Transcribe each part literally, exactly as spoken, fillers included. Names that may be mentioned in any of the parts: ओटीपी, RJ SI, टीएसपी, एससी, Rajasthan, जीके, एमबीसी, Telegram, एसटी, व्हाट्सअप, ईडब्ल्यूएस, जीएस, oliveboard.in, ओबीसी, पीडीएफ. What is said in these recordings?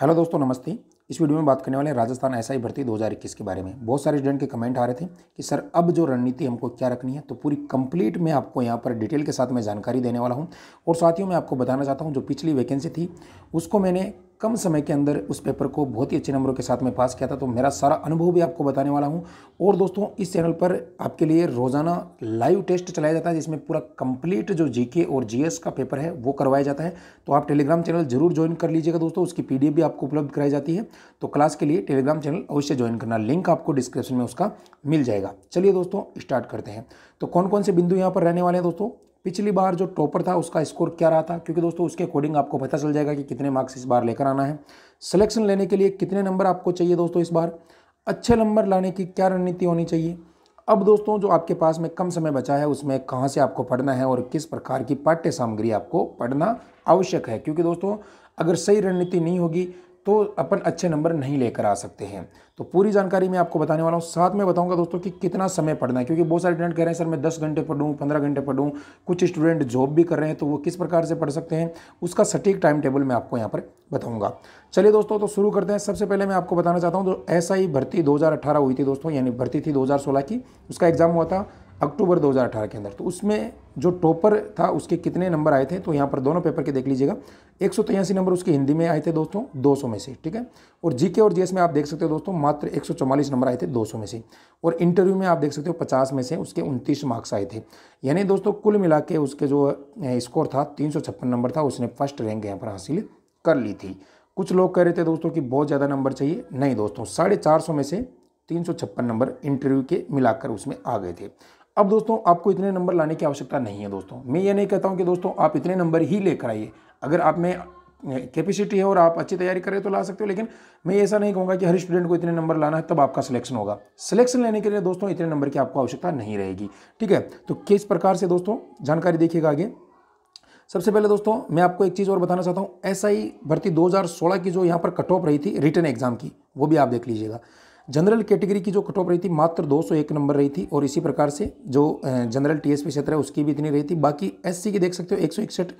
Hello दोस्तों नमस्ते। इस वीडियो में बात करने वाले हैं राजस्थान एसआई भर्ती दो हज़ार इक्कीस के बारे में। बहुत सारे स्टूडेंट के कमेंट आ रहे थे कि सर अब जो रणनीति हमको क्या रखनी है, तो पूरी कंप्लीट मैं आपको यहां पर डिटेल के साथ मैं जानकारी देने वाला हूं। और साथियों मैं आपको बताना चाहता हूं जो पिछली वैकेंसी थी उसको मैंने कम समय के अंदर उस पेपर को बहुत ही अच्छे नंबरों के साथ में पास किया था, तो मेरा सारा अनुभव भी आपको बताने वाला हूं। और दोस्तों इस चैनल पर आपके लिए रोज़ाना लाइव टेस्ट चलाया जाता है जिसमें पूरा कंप्लीट जो जीके और जीएस का पेपर है वो करवाया जाता है। तो आप टेलीग्राम चैनल जरूर ज्वाइन कर लीजिएगा दोस्तों, उसकी पीडीएफ भी आपको उपलब्ध कराई जाती है। तो क्लास के लिए टेलीग्राम चैनल अवश्य ज्वाइन करना, लिंक आपको डिस्क्रिप्शन में उसका मिल जाएगा। चलिए दोस्तों स्टार्ट करते हैं। तो कौन कौन से बिंदु यहाँ पर रहने वाले हैं दोस्तों, पिछली बार जो टॉपर था उसका स्कोर क्या रहा था, क्योंकि दोस्तों उसके अकॉर्डिंग आपको पता चल जाएगा कि कितने मार्क्स इस बार लेकर आना है, सिलेक्शन लेने के लिए कितने नंबर आपको चाहिए दोस्तों, इस बार अच्छे नंबर लाने की क्या रणनीति होनी चाहिए। अब दोस्तों जो आपके पास में कम समय बचा है उसमें कहाँ से आपको पढ़ना है और किस प्रकार की पाठ्य सामग्री आपको पढ़ना आवश्यक है, क्योंकि दोस्तों अगर सही रणनीति नहीं होगी तो अपन अच्छे नंबर नहीं लेकर आ सकते हैं। तो पूरी जानकारी मैं आपको बताने वाला हूँ। साथ में बताऊंगा दोस्तों कि कितना समय पढ़ना है, क्योंकि बहुत सारे स्टूडेंट कह रहे हैं सर मैं दस घंटे पढ़ूँ, पंद्रह घंटे पढ़ूँ, कुछ स्टूडेंट जॉब भी कर रहे हैं, तो वो किस प्रकार से पढ़ सकते हैं उसका सटीक टाइम टेबल मैं आपको यहाँ पर बताऊँगा। चलिए दोस्तों तो शुरू करते हैं। सबसे पहले मैं आपको बताना चाहता हूँ जो एसआई भर्ती दो हज़ार अठारह हुई थी दोस्तों, यानी भर्ती थी दो हज़ार सोलह की, उसका एग्जाम हुआ था अक्टूबर दो हज़ार अठारह के अंदर। तो उसमें जो टॉपर था उसके कितने नंबर आए थे, तो यहाँ पर दोनों पेपर के देख लीजिएगा, एक सौ तिरासी नंबर उसके हिंदी में आए थे दोस्तों दो सौ में से, ठीक है। और जीके और जीएस में आप देख सकते हो दोस्तों मात्र एक सौ चौवालीस नंबर आए थे दो सौ में से। और इंटरव्यू में आप देख सकते हो पचास में से उसके उनतीस मार्क्स आए थे, यानी दोस्तों कुल मिला के उसके जो स्कोर था तीन सौ छप्पन नंबर था, उसने फर्स्ट रैंक यहाँ पर हासिल कर ली थी। कुछ लोग कह रहे थे दोस्तों कि बहुत ज़्यादा नंबर चाहिए, नहीं दोस्तों साढ़े चार सौ में से तीन सौ छप्पन नंबर इंटरव्यू के मिलाकर उसमें आ गए थे। अब दोस्तों आपको इतने नंबर लाने की आवश्यकता नहीं है दोस्तों, मैं ये नहीं कहता हूँ कि दोस्तों आप इतने नंबर ही लेकर आइए, अगर आप में कैपेसिटी है और आप अच्छी तैयारी करें तो ला सकते हो, लेकिन मैं ऐसा नहीं कहूँगा कि हर स्टूडेंट को इतने नंबर लाना है तब आपका सिलेक्शन होगा। सिलेक्शन लेने के लिए दोस्तों इतने नंबर की आपको आवश्यकता नहीं रहेगी, ठीक है। तो किस प्रकार से दोस्तों जानकारी देखिएगा आगे। सबसे पहले दोस्तों मैं आपको एक चीज़ और बताना चाहता हूँ, एसआई भर्ती दो हज़ार सोलह की जो यहाँ पर कट ऑफ रही थी रिटन एग्जाम की, वो भी आप देख लीजिएगा। जनरल कैटेगरी की जो कट ऑफ रही थी मात्र दो सौ एक नंबर रही थी, और इसी प्रकार से जो जनरल टीएसपी क्षेत्र है उसकी भी इतनी रही थी। बाकी एससी की देख सकते हो एक सौ इकसठ,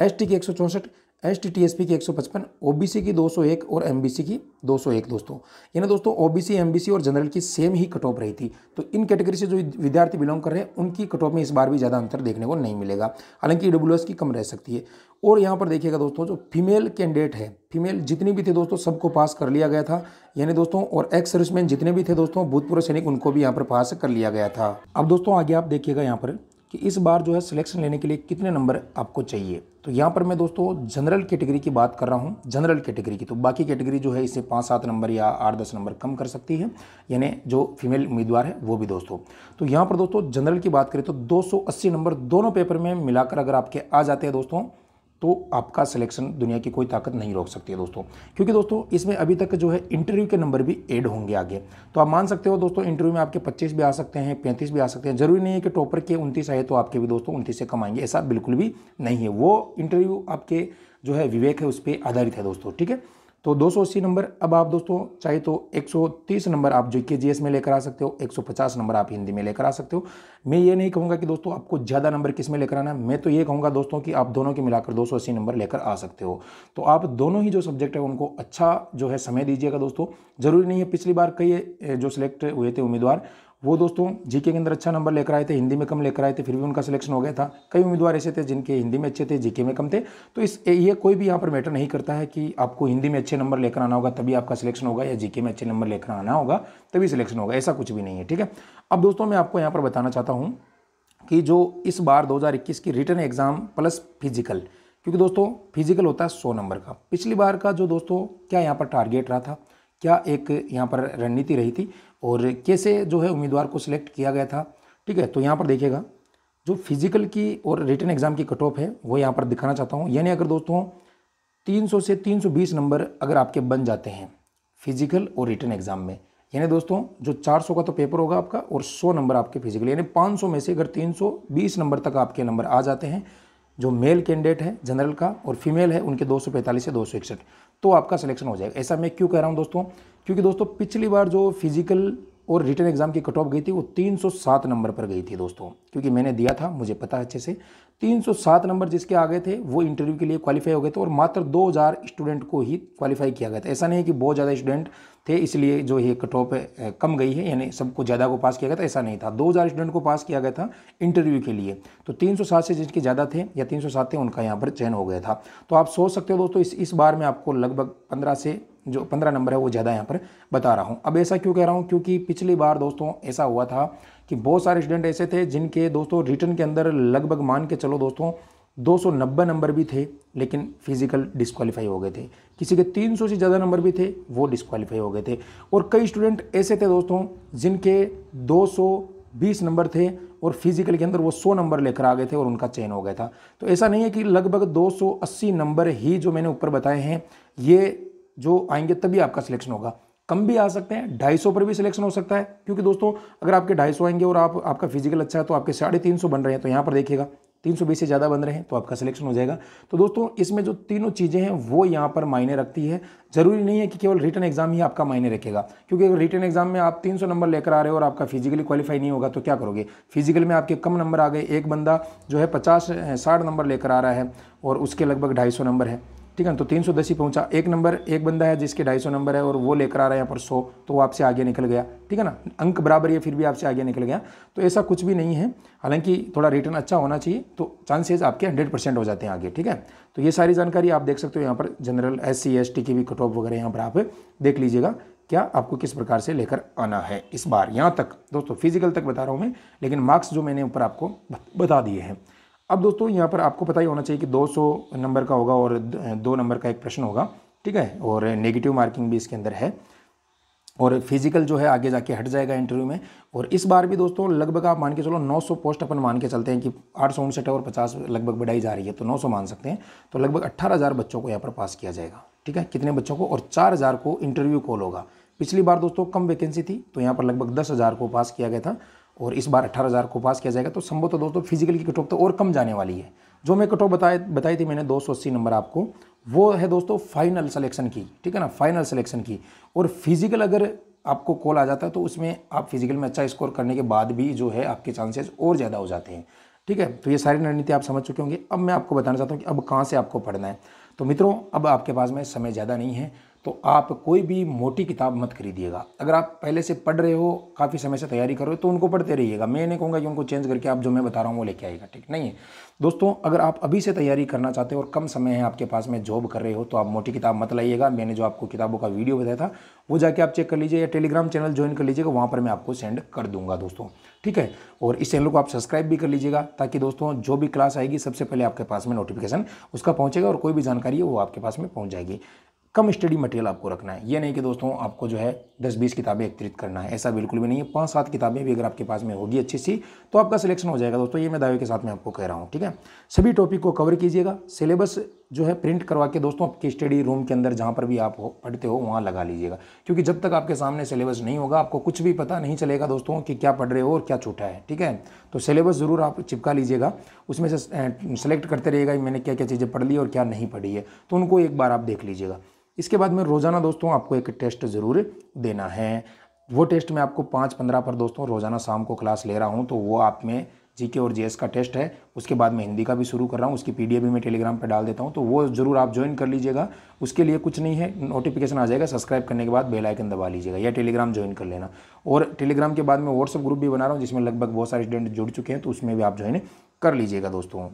एसटी की एक सौ चौंसठ, एसटी टीएसपी की एक सौ पचपन, ओबीसी की दो सौ एक और एमबीसी की दो सौ एक दोस्तों, यानी दोस्तों ओबीसी, एमबीसी और जनरल की सेम ही कट ऑफ रही थी। तो इन कैटेगरी से जो विद्यार्थी बिलोंग कर रहे हैं उनकी कट ऑफ में इस बार भी ज़्यादा अंतर देखने को नहीं मिलेगा, हालांकि ईडब्ल्यूएस की कम रह सकती है। और यहाँ पर देखिएगा दोस्तों जो फीमेल कैंडिडेट है, फीमेल जितनी भी थी दोस्तों सबको पास कर लिया गया था, यानी दोस्तों और एक्स सर्विसमैन जितने भी थे दोस्तों, भूतपूर्व सैनिक, उनको भी यहाँ पर पास कर लिया गया था। अब दोस्तों आगे आप देखिएगा यहाँ पर कि इस बार जो है सिलेक्शन लेने के लिए कितने नंबर आपको चाहिए। तो यहाँ पर मैं दोस्तों जनरल कैटेगरी की बात कर रहा हूँ, जनरल कैटेगरी की, तो बाकी कैटेगरी जो है इसे पाँच सात नंबर या आठ दस नंबर कम कर सकती है, यानी जो फीमेल उम्मीदवार है वो भी दोस्तों। तो यहाँ पर दोस्तों जनरल की बात करें तो दो सौ अस्सी नंबर दोनों पेपर में मिलाकर अगर आपके आ जाते हैं दोस्तों तो आपका सिलेक्शन दुनिया की कोई ताकत नहीं रोक सकती है दोस्तों, क्योंकि दोस्तों इसमें अभी तक जो है इंटरव्यू के नंबर भी ऐड होंगे आगे। तो आप मान सकते हो दोस्तों इंटरव्यू में आपके पच्चीस भी आ सकते हैं, पैंतीस भी आ सकते हैं, जरूरी नहीं है कि टॉपर के उनतीस आए तो आपके भी दोस्तों उनतीस से कम आएंगे, ऐसा बिल्कुल भी नहीं है। वो इंटरव्यू आपके जो है विवेक है उस पर आधारित है दोस्तों, ठीक है। तो दो सौ अस्सी नंबर, अब आप दोस्तों चाहे तो एक सौ तीस नंबर आप जो के जीएस में लेकर आ सकते हो, एक सौ पचास नंबर आप हिंदी में लेकर आ सकते हो। मैं ये नहीं कहूँगा कि दोस्तों आपको ज़्यादा नंबर किस में लेकर आना है, मैं तो ये कहूँगा दोस्तों कि आप दोनों के मिलाकर दो सौ अस्सी नंबर लेकर आ सकते हो। तो आप दोनों ही जो सब्जेक्ट है उनको अच्छा जो है समय दीजिएगा दोस्तों, ज़रूरी नहीं है। पिछली बार कई जो सिलेक्ट हुए थे उम्मीदवार वो दोस्तों जीके के अंदर अच्छा नंबर लेकर आए थे, हिंदी में कम लेकर आए थे, फिर भी उनका सिलेक्शन हो गया था। कई उम्मीदवार ऐसे थे जिनके हिंदी में अच्छे थे, जीके में कम थे। तो इस ये कोई भी यहाँ पर मैटर नहीं करता है कि आपको हिंदी में अच्छे नंबर लेकर आना होगा तभी आपका सिलेक्शन होगा या जीके में अच्छे नंबर लेकर आना होगा तभी सिलेक्शन होगा, ऐसा कुछ भी नहीं है, ठीक है। अब दोस्तों मैं आपको यहाँ पर बताना चाहता हूँ कि जो इस बार दो हज़ार इक्कीस की रिटन एग्जाम प्लस फिजिकल, क्योंकि दोस्तों फिजिकल होता है सौ नंबर का, पिछली बार का जो दोस्तों क्या यहाँ पर टारगेट रहा था, क्या एक यहाँ पर रणनीति रही थी और कैसे जो है उम्मीदवार को सिलेक्ट किया गया था, ठीक है। तो यहाँ पर देखिएगा जो फिजिकल की और रिटन एग्जाम की कट ऑफ है वो यहाँ पर दिखाना चाहता हूँ, यानी अगर दोस्तों तीन सौ से तीन सौ बीस नंबर अगर आपके बन जाते हैं फिजिकल और रिटन एग्जाम में, यानी दोस्तों जो चार सौ का तो पेपर होगा आपका और सौ नंबर आपके फिजिकल, यानी पाँच सौ में से अगर तीन सौ बीस नंबर तक आपके नंबर आ जाते हैं जो मेल कैंडिडेट है जनरल का और फीमेल है उनके दो सौ पैंतालीस से दो सौ इकसठ, तो आपका सिलेक्शन हो जाएगा। ऐसा मैं क्यों कह रहा हूं दोस्तों, क्योंकि दोस्तों पिछली बार जो फिजिकल और रिटर्न एग्जाम की कट ऑफ गई थी वो तीन सौ सात नंबर पर गई थी दोस्तों, क्योंकि मैंने दिया था, मुझे पता है अच्छे से। तीन सौ सात नंबर जिसके आ गए थे वो इंटरव्यू के लिए क्वालिफाई हो गए थे और मात्र दो हज़ार स्टूडेंट को ही क्वालिफाई किया गया था। ऐसा नहीं है कि बहुत ज़्यादा स्टूडेंट थे इसलिए जो ये कट ऑफ कम गई है, यानी सबको ज़्यादा को पास किया गया था, ऐसा नहीं था। दो हज़ार स्टूडेंट को पास किया गया था इंटरव्यू के लिए, तो तीन सौ सात से जिनके ज़्यादा थे या तीन सौ सात थे उनका यहाँ पर चयन हो गया था। तो आप सोच सकते हो दोस्तों इस इस बार में आपको लगभग पंद्रह से जो पंद्रह नंबर है वो ज़्यादा यहाँ पर बता रहा हूँ। अब ऐसा क्यों कह रहा हूँ, क्योंकि पिछली बार दोस्तों ऐसा हुआ था कि बहुत सारे स्टूडेंट ऐसे थे जिनके दोस्तों रिटर्न के अंदर लगभग मान के चलो दोस्तों दो सौ नब्बे नंबर भी थे लेकिन फिजिकल डिस्क्वालीफाई हो गए थे, किसी के तीन सौ से ज़्यादा नंबर भी थे वो डिस्क्वालीफाई हो गए थे, और कई स्टूडेंट ऐसे थे दोस्तों जिनके दो सौ बीस नंबर थे और फिजिकल के अंदर वो सौ नंबर लेकर आ गए थे और उनका चयन हो गया था। तो ऐसा नहीं है कि लगभग दो सौ अस्सी नंबर ही जो मैंने ऊपर बताए हैं ये जो आएंगे तभी आपका सिलेक्शन होगा, कम भी आ सकते हैं, ढाई सौ पर भी सिलेक्शन हो सकता है, क्योंकि दोस्तों अगर आपके ढाई सौ आएंगे और आप आपका फिजिकल अच्छा है तो आपके साढ़े तीन सौ बन रहे हैं, तो यहाँ पर देखिएगा तीन सौ बीस से ज़्यादा बन रहे हैं तो आपका सिलेक्शन हो जाएगा। तो दोस्तों इसमें जो तीनों चीज़ें हैं वो यहाँ पर मायने रखती है। जरूरी नहीं है कि केवल रिटर्न एग्जाम ही आपका मायने रखेगा, क्योंकि अगर रिटर्न एग्जाम में आप तीन सौ नंबर लेकर आ रहे हो और आपका फिजिकली क्वालिफाई नहीं होगा तो क्या करोगे। फिजिकल में आपके कम नंबर आ गए, एक बंदा जो है पचास साठ नंबर लेकर आ रहा है और उसके लगभग ढाई सौ नंबर है, ठीक है, तो तीन सौ दस ही पहुंचा। एक नंबर एक बंदा है जिसके ढाई सौ नंबर है और वो लेकर आ रहा है यहाँ पर सौ, तो वो आपसे आगे निकल गया, ठीक है ना, अंक बराबर या फिर भी आपसे आगे निकल गया। तो ऐसा कुछ भी नहीं है, हालांकि थोड़ा रिटर्न अच्छा होना चाहिए तो चांसेस आपके हंड्रेड परसेंट हो जाते हैं आगे, ठीक है। तो ये सारी जानकारी आप देख सकते हो यहाँ पर, general S C S T की भी कट ऑफ वगैरह यहाँ पर आप देख लीजिएगा क्या आपको किस प्रकार से लेकर आना है इस बार। यहाँ तक दोस्तों फिजिकल तक बता रहा हूँ मैं, लेकिन मार्क्स जो मैंने ऊपर आपको बता दिए हैं। अब दोस्तों यहाँ पर आपको पता ही होना चाहिए कि दो सौ नंबर का होगा और दो नंबर का एक प्रश्न होगा, ठीक है, और नेगेटिव मार्किंग भी इसके अंदर है, और फिजिकल जो है आगे जाके हट जाएगा इंटरव्यू में। और इस बार भी दोस्तों लगभग आप मान के चलो नौ सौ पोस्ट अपन मान के चलते हैं कि आठ सौ उनसठ और पचास लगभग बढ़ाई जा रही है, तो नौ सौ मान सकते हैं, तो लगभग अट्ठारह हज़ार बच्चों को यहाँ पर पास किया जाएगा, ठीक है, कितने बच्चों को, और चार हज़ार को इंटरव्यू कॉल होगा। पिछली बार दोस्तों कम वैकेंसी थी तो यहाँ पर लगभग दस हज़ार को पास किया गया था और इस बार अठारह हज़ार को पास किया जाएगा। तो संभवतः दोस्तों फिजिकल की कट ऑफ तो और कम जाने वाली है, जो मैं कट ऑफ बताए बताई थी मैंने दो सौ अस्सी नंबर आपको, वो है दोस्तों फाइनल सिलेक्शन की, ठीक है ना, फाइनल सिलेक्शन की। और फिजिकल अगर आपको कॉल आ जाता है तो उसमें आप फिजिकल में अच्छा स्कोर करने के बाद भी जो है आपके चांसेस और ज़्यादा हो जाते हैं, ठीक है। तो ये सारी रणनीति आप समझ चुके होंगे। अब मैं आपको बताना चाहता हूँ कि अब कहाँ से आपको पढ़ना है। तो मित्रों अब आपके पास में समय ज़्यादा नहीं है, तो आप कोई भी मोटी किताब मत खरीदिएगा। अगर आप पहले से पढ़ रहे हो, काफ़ी समय से तैयारी कर रहे हो, तो उनको पढ़ते रहिएगा। मैं नहीं कहूँगा कि उनको चेंज करके आप जो मैं बता रहा हूँ वो लेके आएगा, ठीक नहीं है दोस्तों। अगर आप अभी से तैयारी करना चाहते हो और कम समय है आपके पास में, जॉब कर रहे हो, तो आप मोटी किताब मत लाइएगा। मैंने जो आपको किताबों का वीडियो बताया था वो जाके आप चेक कर लीजिए, या टेलीग्राम चैनल ज्वाइन कर लीजिएगा, वहाँ पर मैं आपको सेंड कर दूंगा दोस्तों, ठीक है। और इस चैनल को आप सब्सक्राइब भी कर लीजिएगा ताकि दोस्तों जो भी क्लास आएगी सबसे पहले आपके पास में नोटिफिकेशन उसका पहुँचेगा और कोई भी जानकारी है वो आपके पास में पहुँच जाएगी। कम स्टडी मटेरियल आपको रखना है, ये नहीं कि दोस्तों आपको जो है दस बीस किताबें एकत्रित करना है, ऐसा बिल्कुल भी नहीं है। पाँच सात किताबें भी अगर आपके पास में होगी अच्छी सी तो आपका सिलेक्शन हो जाएगा दोस्तों, ये मैं दावे के साथ में आपको कह रहा हूँ, ठीक है। सभी टॉपिक को कवर कीजिएगा, सिलेबस जो है प्रिंट करवा के दोस्तों आपके स्टडी रूम के अंदर जहाँ पर भी आप हो पढ़ते हो वहाँ लगा लीजिएगा, क्योंकि जब तक आपके सामने सिलेबस नहीं होगा आपको कुछ भी पता नहीं चलेगा दोस्तों कि क्या पढ़ रहे हो और क्या छूटा है, ठीक है। तो सिलेबस ज़रूर आप चिपका लीजिएगा, उसमें से सेलेक्ट करते रहिएगा मैंने क्या क्या चीज़ें पढ़ ली और क्या नहीं पढ़ी है, तो उनको एक बार आप देख लीजिएगा। इसके बाद में रोज़ाना दोस्तों आपको एक टेस्ट ज़रूर देना है, वो टेस्ट मैं आपको पाँच पंद्रह पर दोस्तों रोज़ाना शाम को क्लास ले रहा हूँ, तो वो आप में जीके और जीएस का टेस्ट है। उसके बाद मैं हिंदी का भी शुरू कर रहा हूँ, उसकी पीडीएफ भी मैं टेलीग्राम पर डाल देता हूँ, तो वो जरूर आप ज्वाइन कर लीजिएगा। उसके लिए कुछ नहीं है, नोटिफिकेशन आ जाएगा, सब्सक्राइब करने के बाद बेल आइकन दबा लीजिएगा या टेलीग्राम ज्वाइन कर लेना। और टेलीग्राम के बाद मैं व्हाट्सअप ग्रुप भी बना रहा हूँ जिसमें लगभग बहुत सारे स्टूडेंट जुड़ चुके हैं, तो उसमें भी आप ज्वाइन कर लीजिएगा दोस्तों।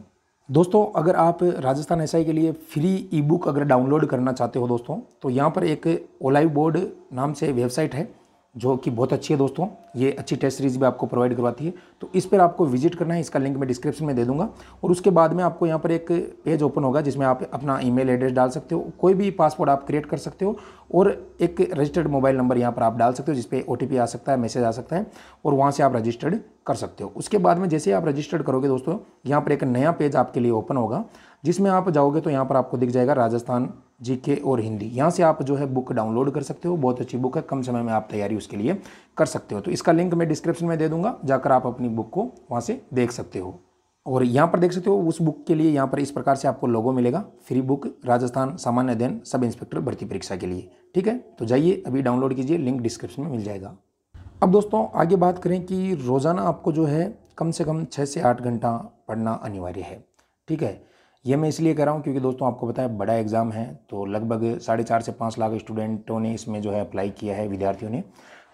दोस्तों अगर आप राजस्थान एसआई के लिए फ्री ई बुक अगर डाउनलोड करना चाहते हो दोस्तों, तो यहाँ पर एक ओलाइव बोर्ड नाम से वेबसाइट है जो कि बहुत अच्छी है दोस्तों, ये अच्छी टेस्ट सीरीज भी आपको प्रोवाइड करवाती है, तो इस पर आपको विजिट करना है। इसका लिंक मैं डिस्क्रिप्शन में दे दूंगा। और उसके बाद में आपको यहाँ पर एक पेज ओपन होगा जिसमें आप अपना ईमेल एड्रेस डाल सकते हो, कोई भी पासवर्ड आप क्रिएट कर सकते हो, और एक रजिस्टर्ड मोबाइल नंबर यहाँ पर आप डाल सकते हो जिस पर ओटीपी आ सकता है, मैसेज आ सकता है, और वहाँ से आप रजिस्टर्ड कर सकते हो। उसके बाद में जैसे आप रजिस्टर्ड करोगे दोस्तों, यहाँ पर एक नया पेज आपके लिए ओपन होगा जिसमें आप जाओगे तो यहाँ पर आपको दिख जाएगा राजस्थान जीके और हिंदी। यहाँ से आप जो है बुक डाउनलोड कर सकते हो, बहुत अच्छी बुक है, कम समय में आप तैयारी उसके लिए कर सकते हो। तो इसका लिंक मैं डिस्क्रिप्शन में दे दूंगा, जाकर आप अपनी बुक को वहाँ से देख सकते हो। और यहाँ पर देख सकते हो उस बुक के लिए यहाँ पर इस प्रकार से आपको लोगो मिलेगा, फ्री बुक राजस्थान सामान्य अध्ययन सब इंस्पेक्टर भर्ती परीक्षा के लिए, ठीक है। तो जाइए अभी डाउनलोड कीजिए, लिंक डिस्क्रिप्शन में मिल जाएगा। अब दोस्तों आगे बात करें कि रोज़ाना आपको जो है कम से कम छः से आठ घंटा पढ़ना अनिवार्य है। ठीक है, यह मैं इसलिए कह रहा हूँ क्योंकि दोस्तों आपको पता है बड़ा एग्ज़ाम है, तो लगभग साढ़े चार से पाँच लाख स्टूडेंटों ने इसमें जो है अप्लाई किया है, विद्यार्थियों ने,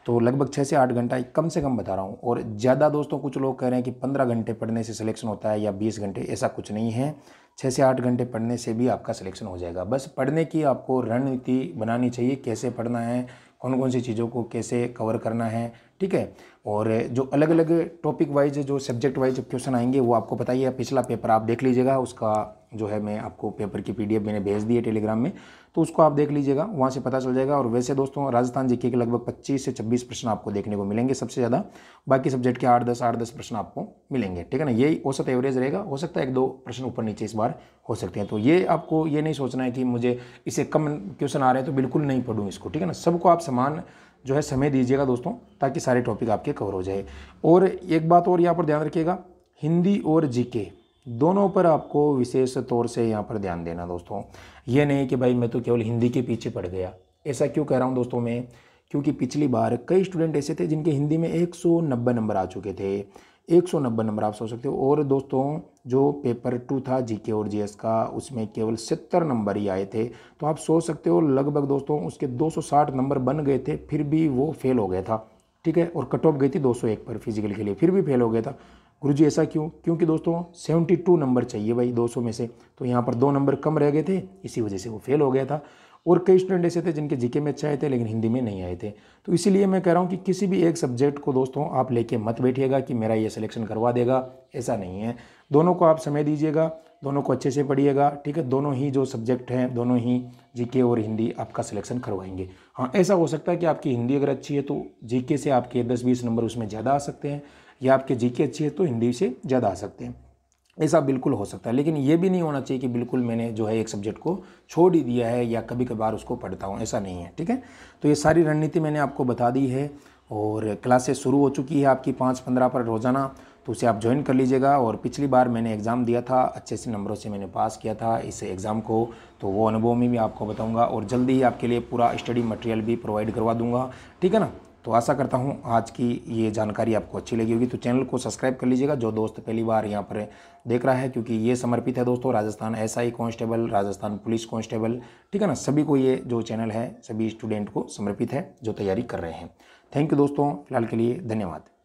तो लगभग छः से आठ घंटा कम से कम बता रहा हूँ। और ज़्यादा दोस्तों कुछ लोग कह रहे हैं कि पंद्रह घंटे पढ़ने से सिलेक्शन होता है या बीस घंटे, ऐसा कुछ नहीं है। छः से आठ घंटे पढ़ने से भी आपका सिलेक्शन हो जाएगा। बस पढ़ने की आपको रणनीति बनानी चाहिए, कैसे पढ़ना है, कौन कौन सी चीज़ों को कैसे कवर करना है। ठीक है, और जो अलग अलग टॉपिक वाइज जो सब्जेक्ट वाइज क्वेश्चन आएंगे वो आपको पता ही है। पिछला पेपर आप देख लीजिएगा, उसका जो है मैं आपको पेपर की पीडीएफ मैंने भेज दी है टेलीग्राम में, तो उसको आप देख लीजिएगा, वहाँ से पता चल जाएगा। और वैसे दोस्तों राजस्थान जीके के लगभग पच्चीस से छब्बीस प्रश्न आपको देखने को मिलेंगे सबसे ज़्यादा, बाकी सब्जेक्ट के आठ दस आठ दस प्रश्न आपको मिलेंगे। ठीक है ना, यही औसत एवरेज रहेगा। हो सकता है एक दो प्रश्न ऊपर नीचे इस बार हो सकते हैं, तो ये आपको ये नहीं सोचना है कि मुझे इससे कम क्वेश्चन आ रहे हैं तो बिल्कुल नहीं पढ़ूँ इसको। ठीक है ना, सबको आप समान जो है समय दीजिएगा दोस्तों, ताकि सारे टॉपिक आपके कवर हो जाए। और एक बात और यहाँ पर ध्यान रखिएगा, हिंदी और जीके दोनों पर आपको विशेष तौर से यहाँ पर ध्यान देना दोस्तों। ये नहीं कि भाई मैं तो केवल हिंदी के पीछे पड़ गया। ऐसा क्यों कह रहा हूँ दोस्तों मैं, क्योंकि पिछली बार कई स्टूडेंट ऐसे थे जिनके हिंदी में एक सौ नब्बे नंबर आ चुके थे, एक सौ नब्बे नंबर आप सोच सकते हो। और दोस्तों जो पेपर टू था जीके और जीएस का, उसमें केवल सत्तर नंबर ही आए थे, तो आप सोच सकते हो लगभग दोस्तों उसके दो सौ साठ नंबर बन गए थे, फिर भी वो फेल हो गया था। ठीक है, और कट ऑफ गई थी दो सौ एक पर फिजिकल के लिए, फिर भी फेल हो गया था। गुरुजी ऐसा क्यों? क्योंकि दोस्तों बहत्तर नंबर चाहिए भाई दो सौ में से, तो यहाँ पर दो नंबर कम रह गए थे, इसी वजह से वो फेल हो गया था। और कई स्टूडेंट ऐसे थे जिनके जीके में अच्छे आए थे लेकिन हिंदी में नहीं आए थे। तो इसीलिए मैं कह रहा हूँ कि किसी भी एक सब्जेक्ट को दोस्तों आप लेके मत बैठिएगा कि मेरा ये सिलेक्शन करवा देगा, ऐसा नहीं है। दोनों को आप समय दीजिएगा, दोनों को अच्छे से पढ़िएगा। ठीक है, दोनों ही जो सब्जेक्ट हैं, दोनों ही जीके और हिंदी आपका सिलेक्शन करवाएंगे। हाँ, ऐसा हो सकता है कि आपकी हिंदी अगर अच्छी है तो जीके से आपके दस बीस नंबर उसमें ज़्यादा आ सकते हैं, या आपके जीके अच्छी है तो हिंदी से ज़्यादा आ सकते हैं, ऐसा बिल्कुल हो सकता है। लेकिन ये भी नहीं होना चाहिए कि बिल्कुल मैंने जो है एक सब्जेक्ट को छोड़ ही दिया है या कभी कभार उसको पढ़ता हूँ, ऐसा नहीं है। ठीक है, तो ये सारी रणनीति मैंने आपको बता दी है। और क्लासेस शुरू हो चुकी है आपकी पाँच पंद्रह पर रोज़ाना, तो उसे आप ज्वाइन कर लीजिएगा। और पिछली बार मैंने एग्ज़ाम दिया था, अच्छे से नंबरों से मैंने पास किया था इस एग्ज़ाम को, तो वो अनुभव में भी आपको बताऊँगा। और जल्दी ही आपके लिए पूरा स्टडी मटेरियल भी प्रोवाइड करवा दूँगा। ठीक है ना, तो आशा करता हूं आज की ये जानकारी आपको अच्छी लगी होगी। तो चैनल को सब्सक्राइब कर लीजिएगा जो दोस्त पहली बार यहां पर देख रहा है, क्योंकि ये समर्पित है दोस्तों Rajasthan SI constable, Rajasthan police constable. ठीक है ना, सभी को ये जो चैनल है सभी स्टूडेंट को समर्पित है जो तैयारी कर रहे हैं। थैंक यू दोस्तों, फिलहाल के लिए धन्यवाद।